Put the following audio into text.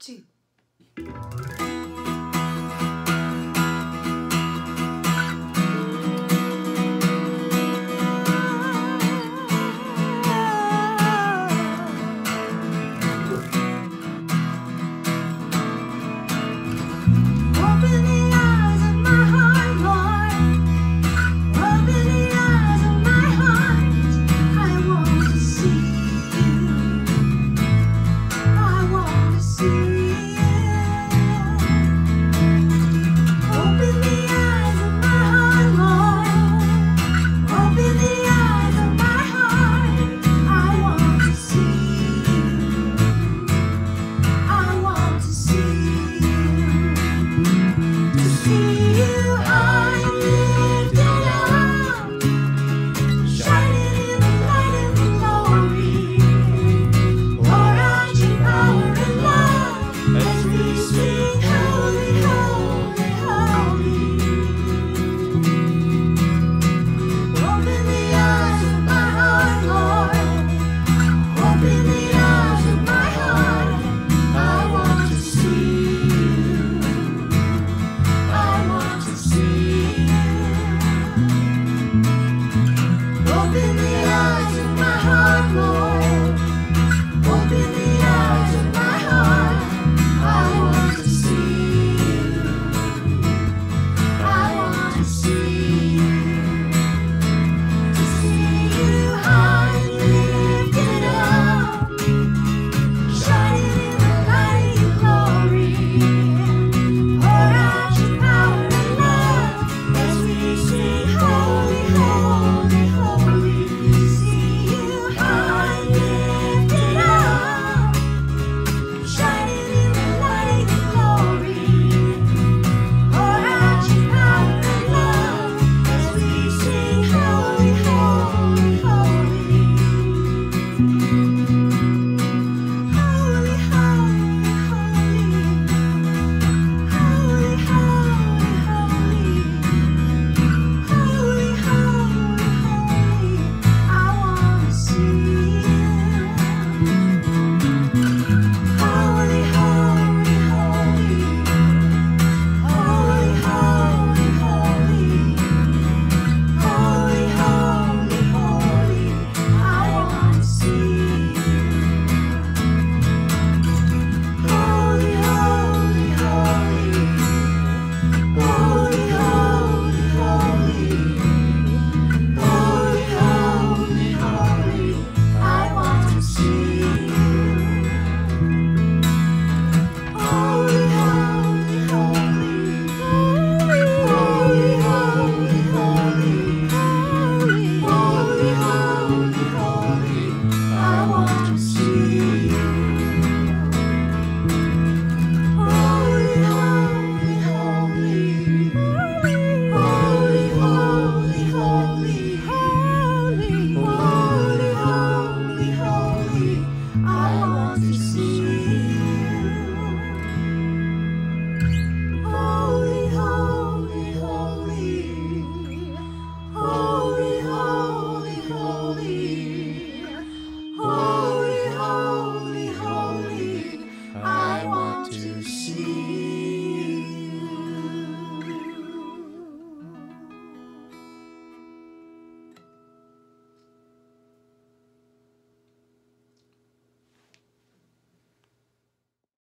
2.